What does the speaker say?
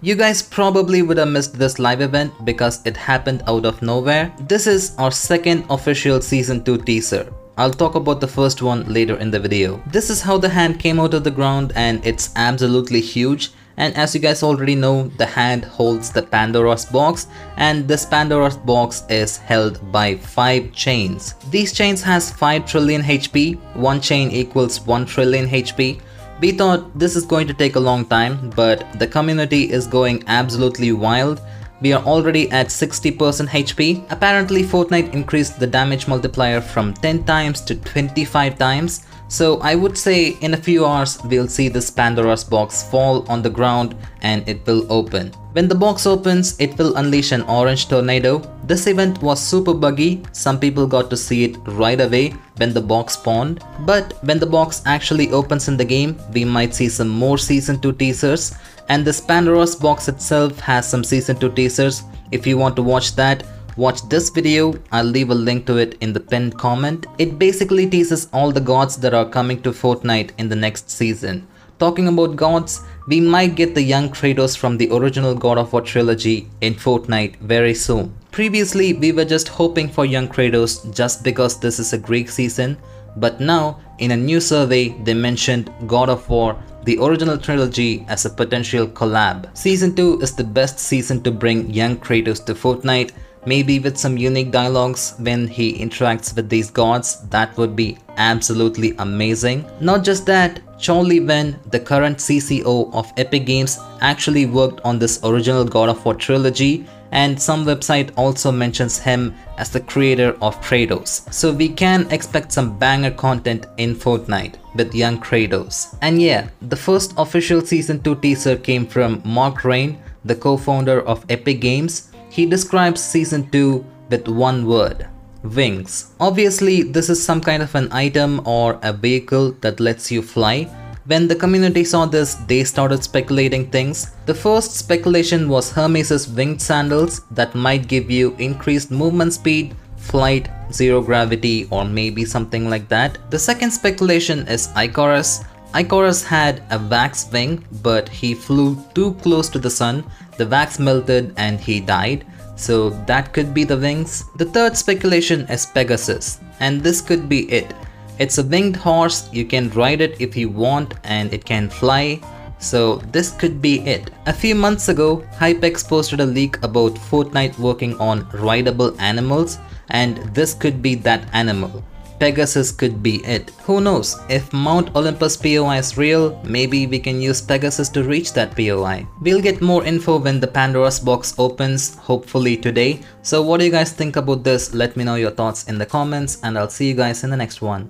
You guys probably would have missed this live event because it happened out of nowhere. This is our second official Season 2 teaser. I'll talk about the first one later in the video. This is how the hand came out of the ground and it's absolutely huge. And as you guys already know, the hand holds the Pandora's box, and this Pandora's box is held by 5 chains. These chains has 5 trillion HP, one chain equals 1 trillion HP. We thought this is going to take a long time, but the community is going absolutely wild. We are already at 60% HP. Apparently Fortnite increased the damage multiplier from 10 times to 25 times. So I would say in a few hours we'll see this Pandora's box fall on the ground and it will open. When the box opens, it will unleash an orange tornado. This event was super buggy. Some people got to see it right away when the box spawned. But when the box actually opens in the game, we might see some more Season 2 teasers. And this Pandora's box itself has some Season 2 teasers. If you want to watch that, watch this video. I'll leave a link to it in the pinned comment. It basically teases all the gods that are coming to Fortnite in the next season. Talking about gods, we might get the young Kratos from the original God of War trilogy in Fortnite very soon. Previously, we were just hoping for young Kratos just because this is a Greek season. But now, in a new survey, they mentioned God of War, the original trilogy, as a potential collab. Season 2 is the best season to bring young Kratos to Fortnite, maybe with some unique dialogues when he interacts with these gods. That would be absolutely amazing. Not just that, Charlie Wen, the current CCO of Epic Games, actually worked on this original God of War trilogy, and some website also mentions him as the creator of Kratos. So we can expect some banger content in Fortnite with young Kratos. And yeah, the first official Season 2 teaser came from Mark Rein, the co-founder of Epic Games. He describes Season 2 with one word: wings. Obviously, this is some kind of an item or a vehicle that lets you fly. When the community saw this, they started speculating things. The first speculation was Hermes' winged sandals that might give you increased movement speed, flight, zero gravity, or maybe something like that. The second speculation is Icarus. Icarus had a wax wing, but he flew too close to the sun. The wax melted and he died. So that could be the wings. The third speculation is Pegasus, and this could be it. It's a winged horse, you can ride it if you want and it can fly, so this could be it. A few months ago, Hypex posted a leak about Fortnite working on rideable animals, and this could be that animal. Pegasus could be it. Who knows, if Mount Olympus POI is real, maybe we can use Pegasus to reach that POI. We'll get more info when the Pandora's box opens, hopefully today. So what do you guys think about this? Let me know your thoughts in the comments, and I'll see you guys in the next one.